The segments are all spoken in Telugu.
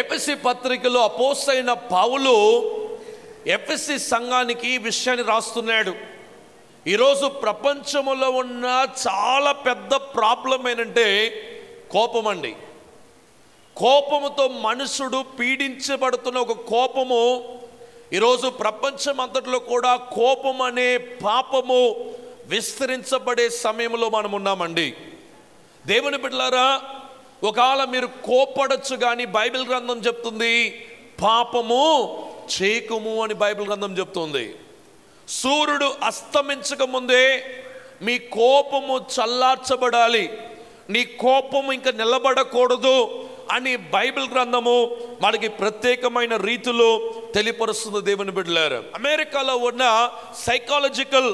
ఎఫెసీ పత్రికలో అపోస్తలుడైన పౌలు ఎఫెసీ సంఘానికి ఈ విషయాన్ని రాస్తున్నాడు. ఈరోజు ప్రపంచంలో ఉన్న చాలా పెద్ద ప్రాబ్లం ఏంటంటే కోపం అండి. కోపముతో మనుషుడు పీడించబడుతున్న ఒక కోపము ఈరోజు ప్రపంచం అంతట్లో కూడా కోపం అనే పాపము విస్తరించబడే సమయంలో మనం ఉన్నామండి. దేవుని బిడ్డలారా, ఒకవేళ మీరు కోపడచ్చు, కానీ బైబిల్ గ్రంథం చెప్తుంది పాపము చేయకుము అని బైబిల్ గ్రంథం చెప్తుంది. సూర్యుడు అస్తమించక ముందే మీ కోపము చల్లార్చబడాలి, నీ కోపము ఇంకా నిలబడకూడదు అని బైబిల్ గ్రంథము మనకి ప్రత్యేకమైన రీతిలో తెలియపరుస్తుంది. దేవుని బిడ్డలారా, అమెరికాలో ఉన్న సైకాలజికల్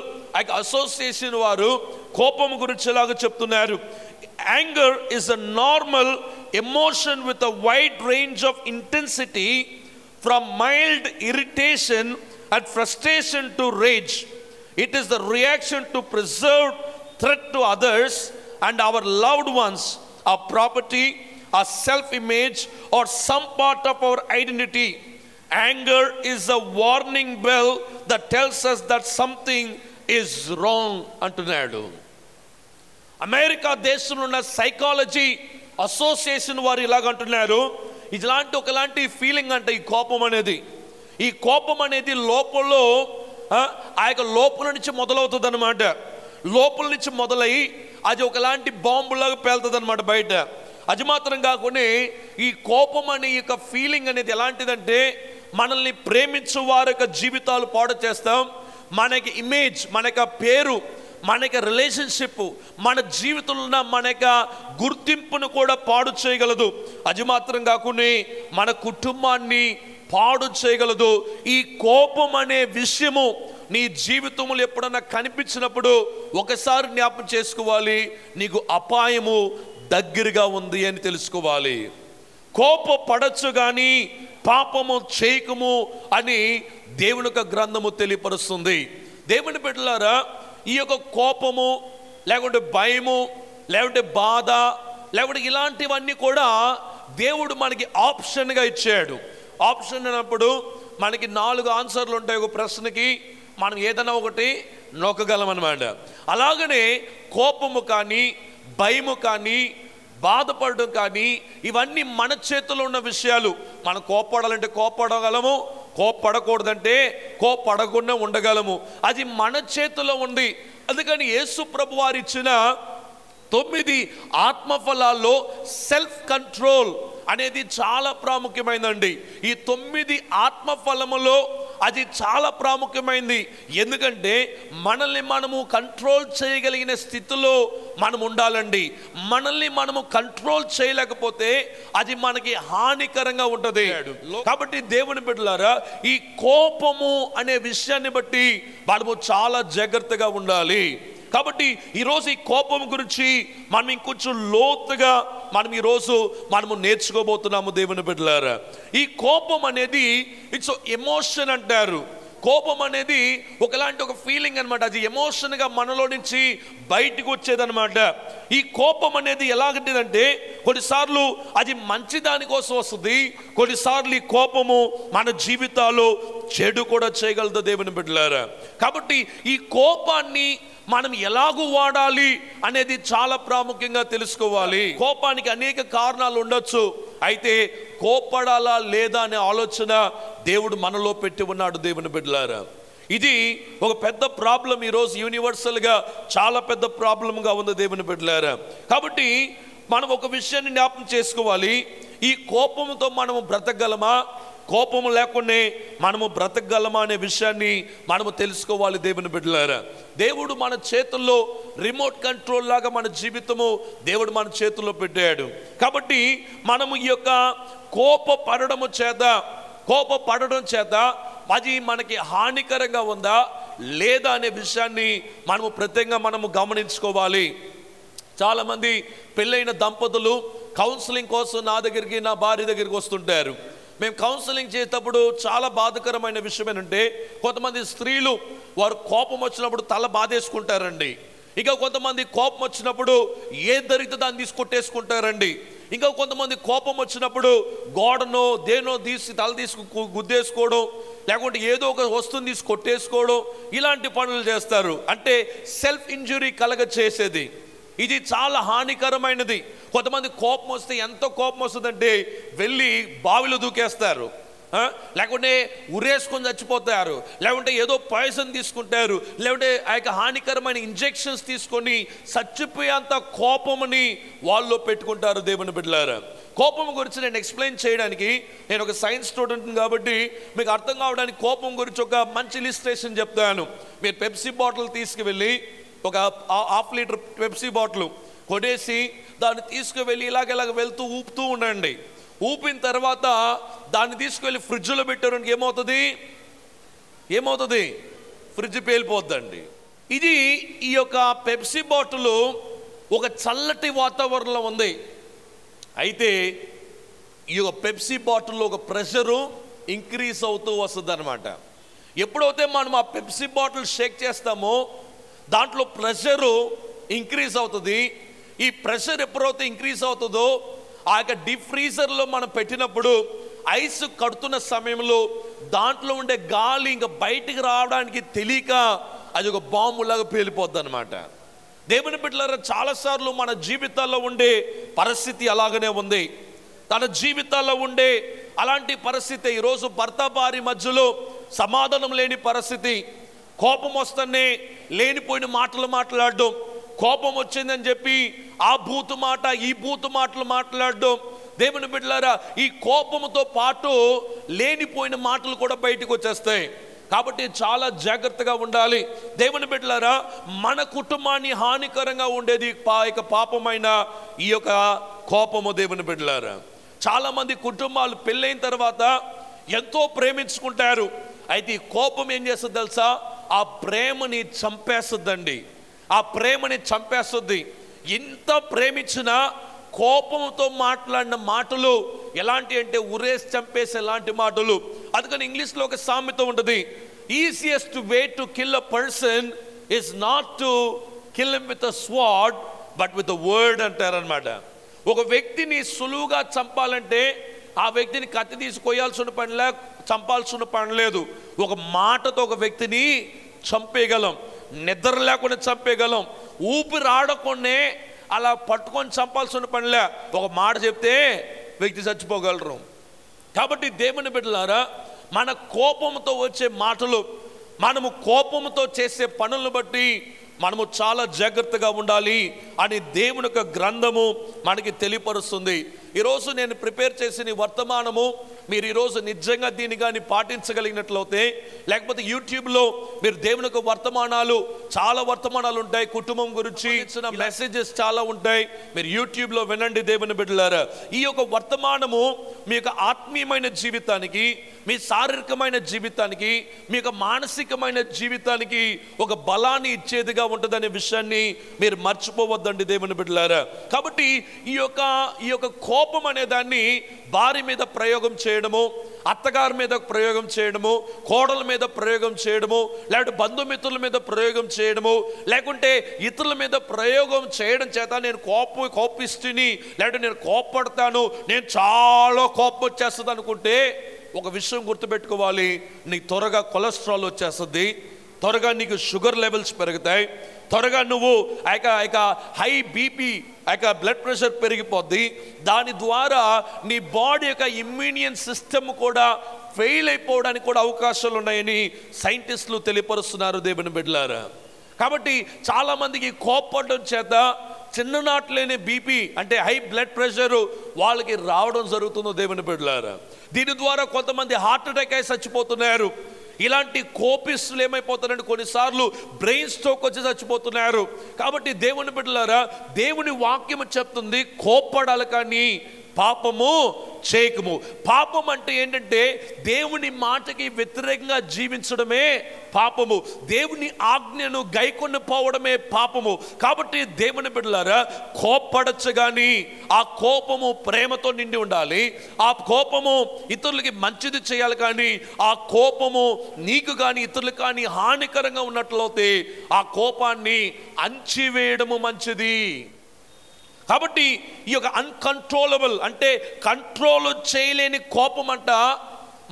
అసోసియేషన్ వారు కోపము గురించి ఇలాగా చెప్తున్నారు. Anger is a normal emotion with a wide range of intensity from mild irritation and frustration to rage. It is the reaction to perceived threat to others and our loved ones, our property, our self-image or some part of our identity. Anger is a warning bell that tells us that something is wrong antunnadu. America దేశంలో ఉన్న సైకాలజీ అసోసియేషన్ వారు ఇలాగంటున్నారు. ఇలాంటి ఒకలాంటి ఫీలింగ్ అంటే ఈ కోపం అనేది లోపల ఆ యొక్క లోపల నుంచి మొదలవుతుంది అనమాట. లోపల నుంచి మొదలై అది ఒకలాంటి బాంబులాగా పేలుతుంది అనమాట బయట. అది మాత్రం కాకుండా ఈ కోపం అనే యొక్క ఫీలింగ్ అనేది ఎలాంటిదంటే మనల్ని ప్రేమించే వారి యొక్క జీవితాలు పాడు చేస్తాం. మనకి ఇమేజ్, మనకి పేరు, మనకి రిలేషన్షిప్, మన జీవితంలో ఉన్న మన యొక్క గుర్తింపును కూడా పాడు చేయగలదు. అది మాత్రం కాకుండా మన కుటుంబాన్ని పాడు చేయగలదు. ఈ కోపం అనే విషయము నీ జీవితంలో ఎప్పుడన్నా కనిపించినప్పుడు ఒకసారి జ్ఞాపకం చేసుకోవాలి, నీకు అపాయము దగ్గరగా ఉంది అని తెలుసుకోవాలి. కోప పడచ్చు కానీ పాపము చేయకము అని దేవుని యొక్క గ్రంథము తెలియపరుస్తుంది. దేవుని బిడ్డలారా, ఈ యొక్క కోపము లేకుంటే భయము లేకుంటే బాధ లేకుంటే ఇలాంటివన్నీ కూడా దేవుడు మనకి ఆప్షన్గా ఇచ్చాడు. ఆప్షన్ అన్నప్పుడు మనకి 4 ఆన్సర్లు ఉంటాయి. ఒక ప్రశ్నకి మనం ఏదైనా ఒకటి నొక్కగలం అనమాట. అలాగనే కోపము కానీ భయము కానీ బాధపడడం కానీ ఇవన్నీ మన చేతిలో ఉన్న విషయాలు. మనం కోపడాలంటే కోపడగలము, కోపడకూడదంటే కోపడకుండా ఉండగలము. అది మన చేతిలో ఉంది. అందుకని యేసు ప్రభు వారు ఇచ్చిన 9 ఆత్మఫలాల్లో సెల్ఫ్ కంట్రోల్ అనేది చాలా ప్రాముఖ్యమైనదండి. ఈ 9 ఆత్మఫలములో అది చాలా ప్రాముఖ్యమైంది. ఎందుకంటే మనల్ని మనము కంట్రోల్ చేయగలిగిన స్థితిలో మనం ఉండాలండి. మనల్ని మనము కంట్రోల్ చేయలేకపోతే అది మనకి హానికరంగా ఉంటుంది. కాబట్టి దేవుని బిడ్డలారా, ఈ కోపము అనే విషయాన్ని బట్టి మనము చాలా జాగ్రత్తగా ఉండాలి. కాబట్టి ఈరోజు ఈ కోపం గురించి మనం ఇంకొంచెం లోతుగా ఈరోజు మనము నేర్చుకోబోతున్నాము. దేవుని బిడ్డలారా, ఈ కోపం అనేది ఇట్స్ ఎమోషన్ అంటారు. కోపం అనేది ఒకలాంటి ఒక ఫీలింగ్ అనమాట. అది ఎమోషన్గా మనలో నుంచి బయటకు వచ్చేదనమాట. ఈ కోపం అనేది ఎలాగంటిదంటే కొన్నిసార్లు అది మంచి దానికోసం వస్తుంది, కొన్నిసార్లు ఈ కోపము మన జీవితాల్లో చెడు కూడా చేయగలదు. దేవుని బిడ్డలారా, కాబట్టి ఈ కోపాన్ని మనం ఎలాగూ వాడాలి అనేది చాలా ప్రాముఖ్యంగా తెలుసుకోవాలి. కోపానికి అనేక కారణాలు ఉండొచ్చు, అయితే కోపడాలా లేదా అనే ఆలోచన దేవుడు మనలో పెట్టి ఉన్నాడు. దేవుని బిడ్డలారా, ఇది ఒక పెద్ద ప్రాబ్లం. ఈరోజు యూనివర్సల్గా చాలా పెద్ద ప్రాబ్లంగా ఉంది. దేవుని బిడ్డలారా, కాబట్టి మనం ఒక విషయాన్ని జ్ఞాపకం చేసుకోవాలి. ఈ కోపంతో మనము బ్రతకగలమా, కోపము లేకుండా మనము బ్రతకగలమా అనే విషయాన్ని మనము తెలుసుకోవాలి. దేవుని బిడ్డలారా, దేవుడు మన చేతుల్లో రిమోట్ కంట్రోల్ లాగా మన జీవితము దేవుడు మన చేతుల్లో పెట్టాడు. కాబట్టి మనము ఈ యొక్క కోపపడడం చేత అది మనకి హానికరంగా ఉందా లేదా అనే విషయాన్ని మనము ప్రత్యేకంగా మనము గమనించుకోవాలి. చాలామంది పెళ్ళైన దంపతులు కౌన్సిలింగ్ కోసం నా దగ్గరికి, నా భార్య దగ్గరికి వస్తుంటారు. మేము కౌన్సిలింగ్ చేసేటప్పుడు చాలా బాధకరమైన విషయం ఏంటంటే కొంతమంది స్త్రీలు వారు కోపం వచ్చినప్పుడు తల బాధేసుకుంటారండి. ఇక కొంతమంది కోపం వచ్చినప్పుడు ఏ దొరికితే దాన్ని తీసుకొట్టేసుకుంటారండి. ఇంకా కొంతమంది కోపం వచ్చినప్పుడు గోడనో దేనో తీసి తల తీసి గుద్దేసుకోవడం, లేకుంటే ఏదో ఒక వస్తువుని తీసి కొట్టేసుకోవడం, ఇలాంటి పనులు చేస్తారు. అంటే సెల్ఫ్ ఇంజురీ కలగ చేసేది. ఇది చాలా హానికరమైనది. కొంతమంది కోపం వస్తే, ఎంతో కోపం వస్తుందంటే వెళ్ళి బావిలో దూకేస్తారు, లేకుంటే ఉరేసుకొని చచ్చిపోతారు, లేకుంటే ఏదో పాయిజన్ తీసుకుంటారు, లేకుంటే ఆ యొక్క హానికరమైన ఇంజెక్షన్స్ తీసుకొని చచ్చిపోయేంత కోపముని వాళ్ళలో పెట్టుకుంటారు. దేవుని బిడ్డలారా, కోపం గురించి నేను ఎక్స్ప్లెయిన్ చేయడానికి, నేను ఒక సైన్స్ స్టూడెంట్ కాబట్టి మీకు అర్థం కావడానికి కోపం గురించి ఒక మంచి ఇలిస్ట్రేషన్ చెప్తాను. మీరు పెప్సీ బాటిల్ తీసుకువెళ్ళి, ఒక హాఫ్ లీటర్ పెప్సీ బాటిల్ కొనేసి దాన్ని తీసుకువెళ్ళి ఇలాగ వెళ్తూ ఊపుతూ ఉండండి. ఊపిన తర్వాత దాన్ని తీసుకువెళ్ళి ఫ్రిడ్జ్లో పెట్టారని ఏమవుతుంది ఫ్రిడ్జ్ పేలిపోద్దండి. ఇది ఈ యొక్క పెప్సీ బాటిల్ ఒక చల్లటి వాతావరణంలో ఉంది. అయితే ఈ యొక్క పెప్సీ బాటిల్లో ఒక ప్రెషరు ఇంక్రీజ్ అవుతూ వస్తుంది అనమాట. ఎప్పుడైతే మనం ఆ పెప్సీ బాటిల్ షేక్ చేస్తామో దాంట్లో ప్రెషరు ఇంక్రీజ్ అవుతుంది. ఈ ప్రెషర్ ఎప్పుడైతే ఇంక్రీజ్ అవుతుందో, ఆ యొక్క డీప్ ఫ్రీజర్లో మనం పెట్టినప్పుడు ఐస్ కడుతున్న సమయంలో దాంట్లో ఉండే గాలి ఇంకా బయటికి రావడానికి తెలియక అది ఒక బాంబులాగా పేలిపోద్ది అనమాట. దేవుని బిడ్డలారా, చాలాసార్లు మన జీవితాల్లో ఉండే పరిస్థితి అలాగనే ఉంది. తన జీవితాల్లో ఉండే అలాంటి పరిస్థితి, ఈరోజు భర్త భార్య మధ్యలో సమాధానం లేని పరిస్థితి, కోపం వస్తేనే లేనిపోయిన మాటలు మాట్లాడడం, కోపం వచ్చిందని చెప్పి ఆ బూతు మాట ఈ బూతు మాటలు మాట్లాడడం. దేవుని బిడ్డలారా, ఈ కోపంతో పాటు లేనిపోయిన మాటలు కూడా బయటకు వచ్చేస్తాయి. కాబట్టి చాలా జాగ్రత్తగా ఉండాలి. దేవుని బిడ్డలారా, మన కుటుంబాన్ని హానికరంగా ఉండేది ఇక పాపమైన ఈ యొక్క కోపము. దేవుని బిడ్డలారా, చాలామంది కుటుంబాలు పెళ్ళైన తర్వాత ఎంతో ప్రేమించుకుంటారు. అయితే ఈ కోపం ఏం చేస్తుంది తెలుసా? ఆ ప్రేమని చంపేస్తుందండి, ఆ ప్రేమని చంపేస్తుంది. ఇంత ప్రేమించినా కోపంతో మాట్లాడిన మాటలు ఎలాంటి అంటే ఉరేసి చంపేసి ఎలాంటి మాటలు. అందుకని ఇంగ్లీష్లో ఒక సామెత ఉంటుంది, easiest way to kill a person is not to kill him with a sword but with a word అంటారనమాట. ఒక వ్యక్తిని సులువుగా చంపాలంటే ఆ వ్యక్తిని కత్తి తీసి కొయ్యాల్సిన పనిలే, చంపాల్సిన పని లేదు. ఒక మాటతో ఒక వ్యక్తిని చంపేయగలం, నిద్ర లేకుండా చంపేయగలం, ఊపిరి ఆడకుండా అలా పట్టుకొని చంపాల్సిన పనిలే. ఒక మాట చెప్తే వ్యక్తి చచ్చిపోగలరు. కాబట్టి దేవుని బిడ్డలారా, మన కోపంతో వచ్చే మాటలు, మనము కోపంతో చేసే పనులను బట్టి మనము చాలా జాగ్రత్తగా ఉండాలి అని దేవుని యొక్క గ్రంథము మనకి తెలియపరుస్తుంది. ఈరోజు నేను ప్రిపేర్ చేసిన వర్తమానము మీరు ఈరోజు నిజంగా దీన్ని కానీ పాటించగలిగినట్లయితే, లేకపోతే యూట్యూబ్లో మీరు దేవుని యొక్క వర్తమానాలు, చాలా వర్తమానాలు ఉంటాయి, కుటుంబం గురించి ఇచ్చిన మెసేజెస్ చాలా ఉంటాయి, మీరు యూట్యూబ్లో వినండి. దేవుని బిడ్డలారా, ఈ యొక్క వర్తమానము మీ యొక్క ఆత్మీయమైన జీవితానికి, మీ శారీరకమైన జీవితానికి, మీ యొక్క మానసికమైన జీవితానికి ఒక బలాన్ని ఇచ్చేదిగా ఉంటుందనే విషయాన్ని మీరు మర్చిపోవద్దండి దేవుని బిడ్డలారా. కాబట్టి ఈ యొక్క కోపం అనే దాన్ని భార్య మీద ప్రయోగం చేయడము, అత్తగారి మీద ప్రయోగం చేయడము, కోడల మీద ప్రయోగం చేయడము, లేకుంటే బంధుమిత్రుల మీద ప్రయోగం చేయడము, లేకుంటే ఇతరుల మీద ప్రయోగం చేయడం చేత నేను కోపిస్తుని, లేకుంటే నేను కోపడతాను, నేను చాలా కోపం వచ్చేస్తుంది అనుకుంటే ఒక విషయం గుర్తుపెట్టుకోవాలి, నీకు త్వరగా కొలెస్ట్రాల్ వచ్చేస్తుంది, త్వరగా నీకు షుగర్ లెవెల్స్ పెరుగుతాయి, త్వరగా నువ్వు ఆ యొక్క హై బీపీ, ఆ యొక్క బ్లడ్ ప్రెషర్ పెరిగిపోద్ది. దాని ద్వారా నీ బాడీ యొక్క ఇమ్యూనియన్ సిస్టమ్ కూడా ఫెయిల్ అయిపోవడానికి కూడా అవకాశాలు ఉన్నాయని సైంటిస్టులు తెలియపరుస్తున్నారు దేవుని బిడ్డలారా. కాబట్టి చాలామందికి కోపపడడం చేత చిన్ననాటి లేని బీపీ అంటే హై బ్లడ్ ప్రెషరు వాళ్ళకి రావడం జరుగుతుందో దేవుని బిడ్డలారా. దీని ద్వారా కొంతమంది హార్ట్అటాక్ అయి చచ్చిపోతున్నారు. ఇలాంటి కోపిస్తులు ఏమైపోతారంటే కొన్నిసార్లు బ్రెయిన్ స్ట్రోక్ వచ్చి చచ్చిపోతున్నారు. కాబట్టి దేవుని బిడ్డలారా, దేవుని వాక్యం చెప్తుంది, కోపడాలి కానీ పాపము చేయకము. పాపం అంటే ఏంటంటే దేవుని మాటకి వ్యతిరేకంగా జీవించడమే పాపము, దేవుని ఆజ్ఞను గైకొని పోవడమే పాపము. కాబట్టి దేవుని బిడ్డలారా, కోపడచ్చు కానీ ఆ కోపము ప్రేమతో నిండి ఉండాలి. ఆ కోపము ఇతరులకి మంచిది చేయాలి కానీ ఆ కోపము నీకు కానీ ఇతరులకు కానీ హానికరంగా ఉన్నట్లయితే ఆ కోపాన్ని అణచివేయడము మంచిది. కాబట్టి ఈ యొక్క అన్కంట్రోలబుల్ అంటే కంట్రోల్ చేయలేని కోపం అంట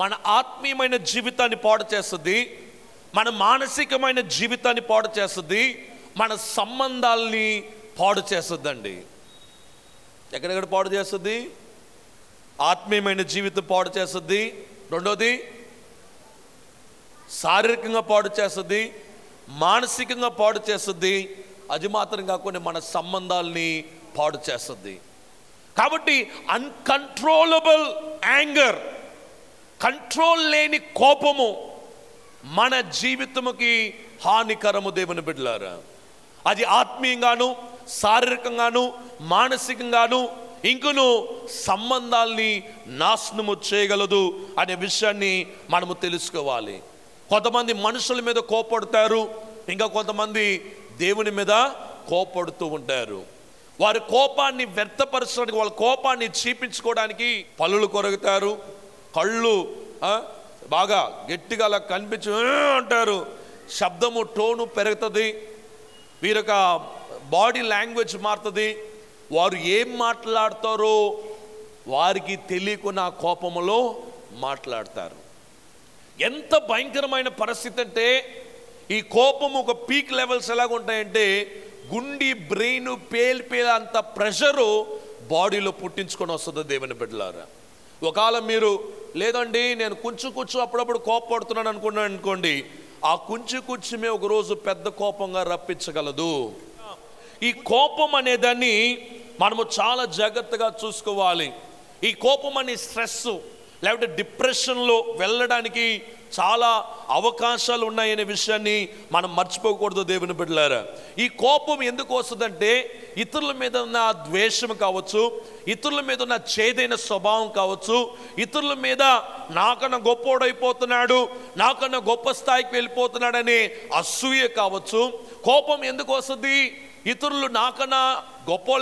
మన ఆత్మీయమైన జీవితాన్ని పాడు చేస్తుంది, మన మానసికమైన జీవితాన్ని పాడు చేస్తుంది, మన సంబంధాలని పాడు చేస్తుందండి. ఎక్కడెక్కడ పాడు చేస్తుంది? ఆత్మీయమైన జీవితం పాడు చేస్తుంది, రెండోది శారీరకంగా పాడు చేస్తుంది, మానసికంగా పాడు చేస్తుంది, అది మాత్రం కాకుండా మన సంబంధాలని పాడు చేస్తుంది. కాబట్టి అన్కంట్రోలబుల్ యాంగర్, కంట్రోల్ లేని కోపము మన జీవితముకి హానికరము దేవుని బిడ్డలారా. అది ఆత్మీయంగాను శారీరకంగాను మానసికంగాను ఇంకను సంబంధాల్ని నాశనము చేయగలదు అనే విషయాన్ని మనము తెలుసుకోవాలి. కొంతమంది మనుషుల మీద కోపడుతారు, ఇంకా కొంతమంది దేవుని మీద కోపడుతూ ఉంటారు. వారి కోపాన్ని వ్యర్థపరచడానికి, వాళ్ళ కోపాన్ని చీపించుకోవడానికి పళ్ళు కొరగుతారు, కళ్ళు బాగా గట్టిగా అలా కనిపించు అంటారు, శబ్దము టోను పెరుగుతుంది, వీరొక బాడీ లాంగ్వేజ్ మారుతుంది. వారు ఏం మాట్లాడతారో వారికి తెలియకుండా కోపంలో మాట్లాడతారు. ఎంత భయంకరమైన పరిస్థితి అంటే ఈ కోపము ఒక పీక్ లెవెల్స్ ఎలాగ ఉంటాయంటే గుండి బ్రెయిన్ పేలిపేల అంత ప్రెషరు బాడీలో పుట్టించుకొని వస్తుంది దేవుని బిడ్డలారా. ఒకవేళ మీరు లేదండి నేను కొంచెం అప్పుడప్పుడు కోపడుతున్నాను అనుకున్నాను అనుకోండి, ఆ కొంచెమే ఒకరోజు పెద్ద కోపంగా రప్పించగలదు. ఈ కోపం అనేదాన్ని మనము చాలా జాగ్రత్తగా చూసుకోవాలి. ఈ కోపం అనే స్ట్రెస్ లేకపోతే డిప్రెషన్లో వెళ్ళడానికి చాలా అవకాశాలు ఉన్నాయనే విషయాన్ని మనం మర్చిపోకూడదు దేవుని బిడ్డలారా. ఈ కోపం ఎందుకు వస్తుందంటే ఇతరుల మీద ఉన్న ద్వేషం కావచ్చు, ఇతరుల మీద ఉన్న చేదైన స్వభావం కావచ్చు, ఇతరుల మీద నాకన్నా గొప్పోడైపోతున్నాడు, నాకన్నా గొప్ప స్థాయికి వెళ్ళిపోతున్నాడనే అసూయ కావచ్చు. కోపం ఎందుకు వస్తుంది? ఇతరులు నాకన్నా గొప్ప